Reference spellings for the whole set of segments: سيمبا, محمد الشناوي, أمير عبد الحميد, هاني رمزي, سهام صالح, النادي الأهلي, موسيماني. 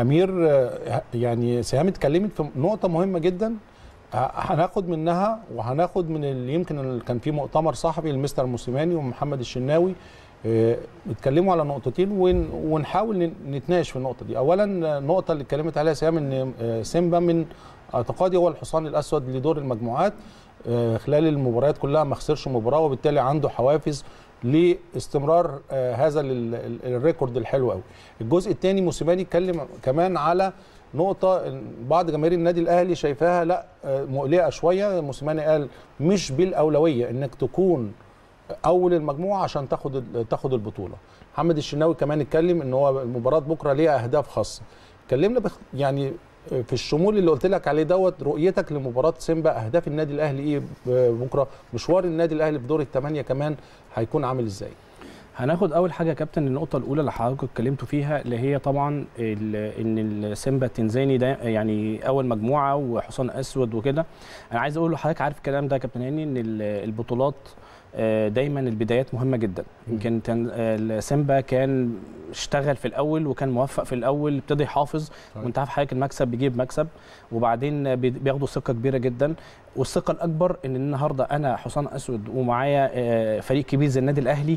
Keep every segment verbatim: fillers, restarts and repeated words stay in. أمير يعني سهام اتكلمت في نقطة مهمة جدا هناخد منها وهناخد من اللي يمكن كان في مؤتمر صحفي لمستر موسيماني ومحمد الشناوي اتكلموا على نقطتين ونحاول نتناقش في النقطة دي. أولا النقطة اللي اتكلمت عليها سهام إن سيمبا من اعتقادي هو الحصان الأسود لدور المجموعات خلال المباريات كلها ما خسرش مباراة وبالتالي عنده حوافز لاستمرار هذا الريكورد الحلو قوي. الجزء الثاني موسيماني اتكلم كمان على نقطة بعض جماهير النادي الأهلي شايفاها لا مقلقة شوية. موسيماني قال مش بالأولوية انك تكون أول المجموعة عشان تاخد تاخد البطولة. محمد الشناوي كمان اتكلم ان هو مباراة بكرة ليها أهداف خاصة. اتكلمنا بخ... يعني في الشمول اللي قلت لك عليه دوت رؤيتك لمباراه سيمبا اهداف النادي الاهلي ايه بكره؟ مشوار النادي الاهلي في دور الثمانيه كمان هيكون عامل ازاي؟ هناخد اول حاجه يا كابتن النقطه الاولى اللي حضرتك اتكلمتوا فيها اللي هي طبعا ان السيمبا التنزاني ده يعني اول مجموعه وحصان اسود وكده. انا عايز اقول لحضرتك عارف الكلام ده يا كابتن هاني ان البطولات دايما البدايات مهمه جدا. يمكن سيمبا كان اشتغل في الاول وكان موفق في الاول ابتدى يحافظ وانت عارف حضرتك المكسب بيجيب مكسب وبعدين بياخدوا ثقه كبيره جدا والثقه الاكبر ان النهارده انا حصان اسود ومعايا فريق كبير زي النادي الاهلي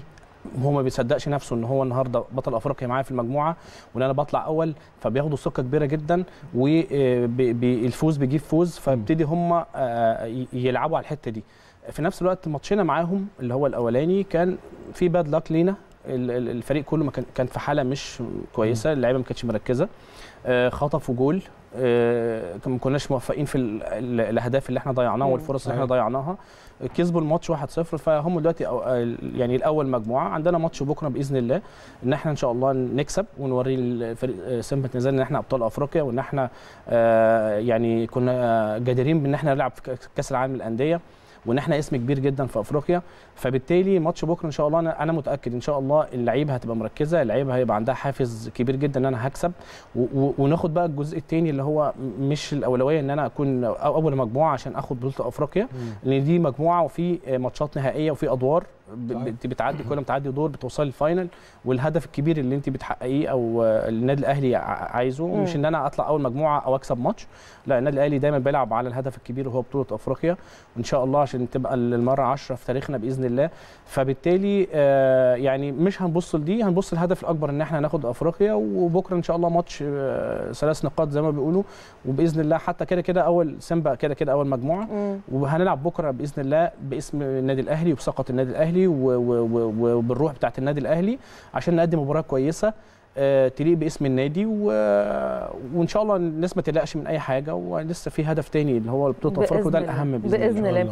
هو ما بيصدقش نفسه ان هو النهارده بطل افريقيا معايا في المجموعه وان انا بطلع اول فبياخدوا ثقه كبيره جدا والفوز بيجيب فوز فبيبتدي هم يلعبوا على الحته دي. في نفس الوقت ماتشنا معاهم اللي هو الاولاني كان في باد لاك لينا الفريق كله كان في حاله مش كويسه اللعيبه ما كانتش مركزه خطفوا جول ما كناش موفقين في الاهداف اللي احنا ضيعناها والفرص اللي احنا ضيعناها كسبوا الماتش واحد صفر فهم دلوقتي يعني الاول مجموعه عندنا ماتش بكره باذن الله ان احنا ان شاء الله نكسب ونوري الفريق سيمبا ان احنا ابطال افريقيا وان احنا يعني كنا جديرين بان احنا نلعب في كاس العالم للانديه وان احنا اسم كبير جدا في افريقيا فبالتالي ماتش بكره ان شاء الله انا متاكد ان شاء الله اللعيبه هتبقى مركزه اللعيبه هيبقى عندها حافز كبير جدا ان انا هكسب وناخد بقى الجزء الثاني اللي هو مش الاولويه ان انا اكون اول مجموعه عشان اخد بطوله افريقيا لان دي مجموعه وفي ماتشات نهائيه وفي ادوار بتعدي كل ما تعدي دور بتوصل للفاينل والهدف الكبير اللي انت بتحققيه او النادي الاهلي عايزه مم. مش ان انا اطلع اول مجموعه او اكسب ماتش لا النادي الاهلي دايما بيلعب على الهدف الكبير وهو بطوله افريقيا وان شاء الله عشان تبقى المره عشرة في تاريخنا باذن الله فبالتالي آه يعني مش هنبص لدي هنبص للهدف الاكبر ان احنا ناخد افريقيا وبكره ان شاء الله ماتش آه ثلاث نقاط زي ما بيقولوا وباذن الله حتى كده كده اول سيمبا كده كده اول مجموعه مم. وهنلعب بكره باذن الله باسم النادي الاهلي وبثقه النادي الاهلي وبالروح بتاعت النادي الاهلي عشان نقدم مباراه كويسه تليق باسم النادي وان شاء الله الناس ما تقلقش من اي حاجه ولسه في هدف تاني اللي هو بطوله افريقيا وده الاهم باذن الله.